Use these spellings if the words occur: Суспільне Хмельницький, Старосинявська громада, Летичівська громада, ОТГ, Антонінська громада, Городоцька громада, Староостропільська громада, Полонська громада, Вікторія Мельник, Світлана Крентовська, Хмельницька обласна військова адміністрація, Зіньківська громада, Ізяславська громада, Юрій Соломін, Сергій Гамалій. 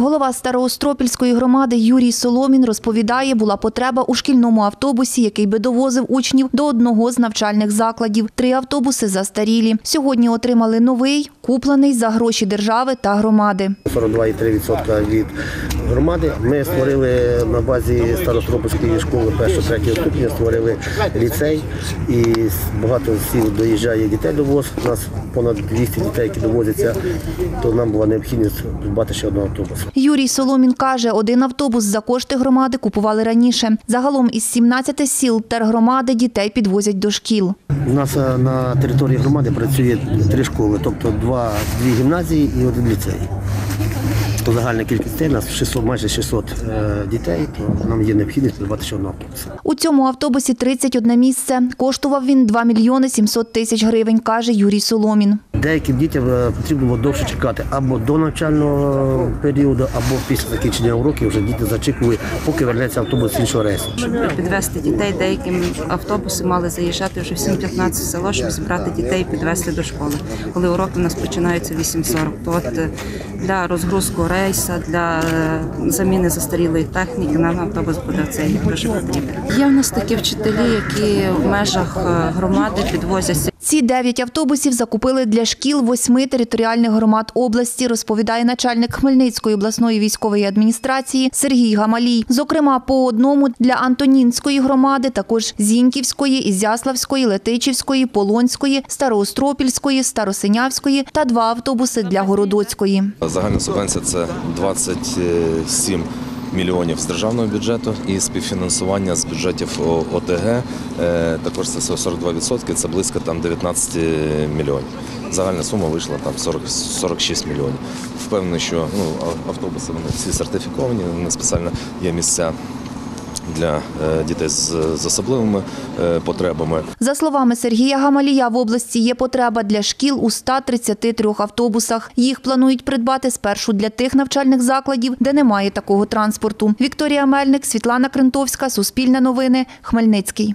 Голова Староостропільської громади Юрій Соломін розповідає, була потреба у шкільному автобусі, який би довозив учнів до одного з навчальних закладів. 3 автобуси застарілі. Сьогодні отримали новий, куплений за гроші держави та громади. 42,3% від громади. Ми створили на базі Староостропільської школи 1-3 ступня, створили ліцей. І багато сіл доїжджає дітей до ВОЗ. У нас понад 200 дітей, які довозяться, то нам була необхідність придбати ще одного автобуса. Юрій Соломін каже, один автобус за кошти громади купували раніше. Загалом із 17 сіл тергромади дітей підвозять до шкіл. У нас на території громади працює 3 школи, тобто 2 гімназії і 1 ліцей. То загальна кількість дітей, у нас майже 600 дітей, то нам є необхідність придбати ще одного автобуса. У цьому автобусі 31 місце. Коштував він 2 700 000 гривень, каже Юрій Соломін. Деяким дітям потрібно було довше чекати або до навчального періоду, або після закінчення уроків вже діти зачекали, поки вернеться автобус з іншого рейсу. Щоб підвезти дітей, деяким автобуси мали заїжджати вже в 7:15 село, щоб зібрати дітей і підвезти до школи. Коли уроки у нас починаються в 8:40, то от для розгрузку рейсу, для заміни застарілої техніки нам автобус буде цей дуже потрібен. Є в нас такі вчителі, які в межах громади підвозяться. Ці 9 автобусів закупили для шкіл 8 територіальних громад області, розповідає начальник Хмельницької обласної військової адміністрації Сергій Гамалій. Зокрема, по одному для Антонінської громади, також Зіньківської, Ізяславської, Летичівської, Полонської, Староостропільської, Старосинявської та 2 автобуси для Городоцької. Загальна субвенція – це 27 мільйонів з державного бюджету і співфінансування з бюджетів ОТГ, також це 42%, це близько 19 мільйонів. Загальна сума вийшла 46 мільйонів. Впевнений, що автобуси вони всі сертифіковані, спеціально є місця для дітей з особливими потребами. За словами Сергія Гамалія, в області є потреба для шкіл у 133 автобусах. Їх планують придбати спершу для тих навчальних закладів, де немає такого транспорту. Вікторія Мельник, Світлана Крентовська, Суспільне новини, Хмельницький.